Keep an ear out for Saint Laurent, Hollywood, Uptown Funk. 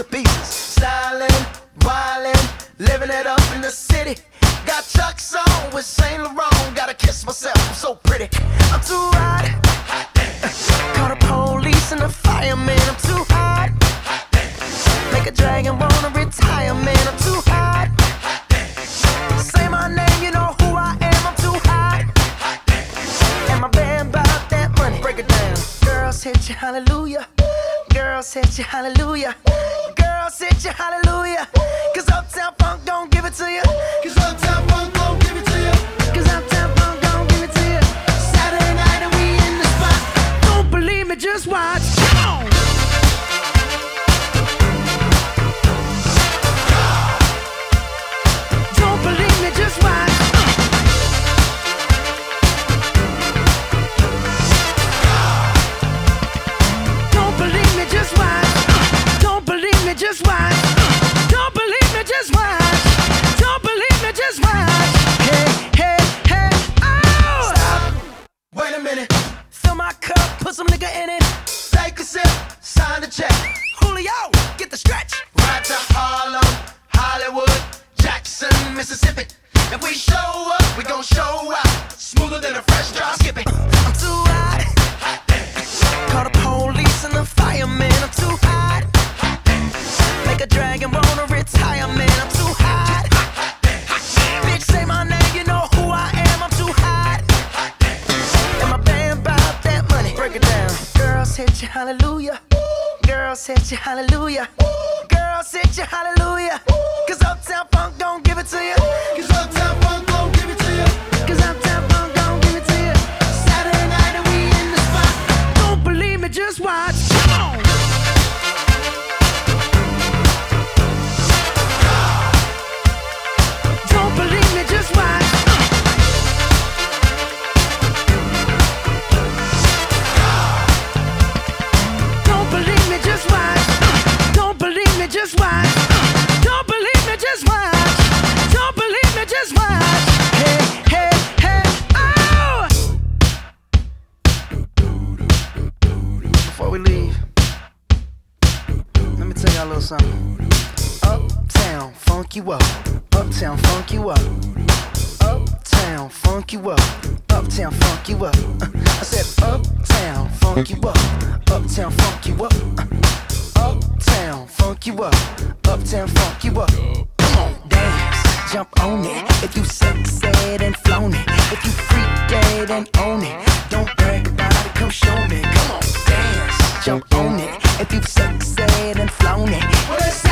to pieces. Stylin', wildin', living it up in the city. Got Chucks on with Saint Laurent. Gotta kiss myself, I'm so pretty. I'm too hot. Call the police and the fireman. I'm too hot. Make a dragon wanna retire, man. I'm too hot. Say my name, you know who I am. I'm too hot. And my band bought that money. Break it down. Girls hit you, hallelujah. Girls hit you, hallelujah. Girls hit you, hallelujah. Cause Uptown Funk don't give it to you. Cause Uptown Funk don't give it to you. Cause Uptown Funk don't give it to you. Saturday night and we in the spot. Don't believe me, just watch. Come on. Don't believe me, just watch. Just watch. Don't believe me, just watch. Don't believe me, just watch. Hey, hey, hey, oh! Stop, wait a minute. Fill my cup, put some nigga in it. Take a sip, sign the check. Julio, get the stretch. Right to Harlem, Hollywood, Jackson, Mississippi. If we show up, we gon' show out. Smoother than a fresh drop, skip it. I'm too hot. Call the police and the firemen, I'm too hot. A dragon wanna retire, man. I'm too hot. Bitch, say my name, you know who I am. I'm too hot. And my band bought that money. Break it down. Girls hit you, hallelujah. Girls hit you, hallelujah. Girls hit you, hallelujah. Cause Uptown Funk don't give it to you. Cause Uptown Funk don't give it to you. Cause Uptown Funk don't give it to you. Saturday night and we in the spot. Don't believe me, just watch. Come on. Just watch. Don't believe me, just watch. Don't believe me, just watch. Don't believe me, just watch. Don't believe me, just watch. Hey, hey, hey, oh! Before we leave, let me tell y'all a little something. Uptown funk you up. Uptown funk you up. Uptown funk you up. Uptown funk you up. I said uptown funk you up. Uptown funk you up. Uptown funk you up. Uptown funk you up. Come on, dance, jump on it. If you sexed and flown it, if you freaked dead and own it, don't brag about it, come show me. Come on, dance, jump on it. If you sexed and flown it, what is it?